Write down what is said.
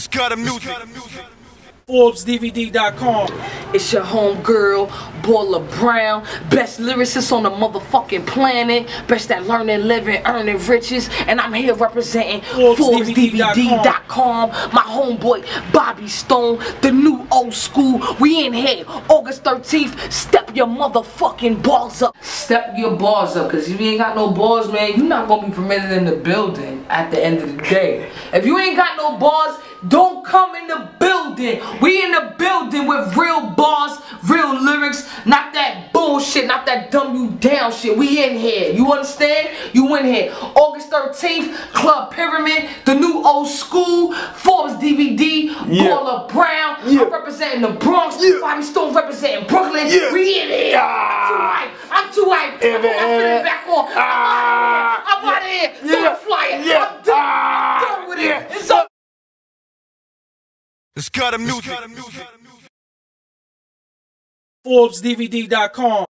It's got a music. ForbezDVD.com. It's your home girl, Baller Brown. Best lyricist on the motherfucking planet. Best that learning, living, earning riches. And I'm here representing ForbezDVD.com. My homeboy, Bobby Stone, the new old school. We in here, August 13th. Step your motherfucking balls up. Step your balls up, because if you ain't got no balls, man, you're not going to be permitted in the building at the end of the day. If you ain't got no balls, don't come in the building. We in the building with real bars, real lyrics, not that bullshit, not that dumb you down shit. We in here. You understand? You in here. August 13th, Club Pyramid, the new old school, Forbes DVD, yeah. Baller Brown, yeah. I'm representing the Bronx, yeah. Bobby Stone representing Brooklyn, yeah. We in here. Ah. I'm too hype. I'm too hype. I'm putting it back on. Ah. I'm out of here. I'm yeah. out of here. Fly it. Yeah. I'm done. Ah. Done with it. Yeah. It's up. It's got a music. ForbezDVD.com.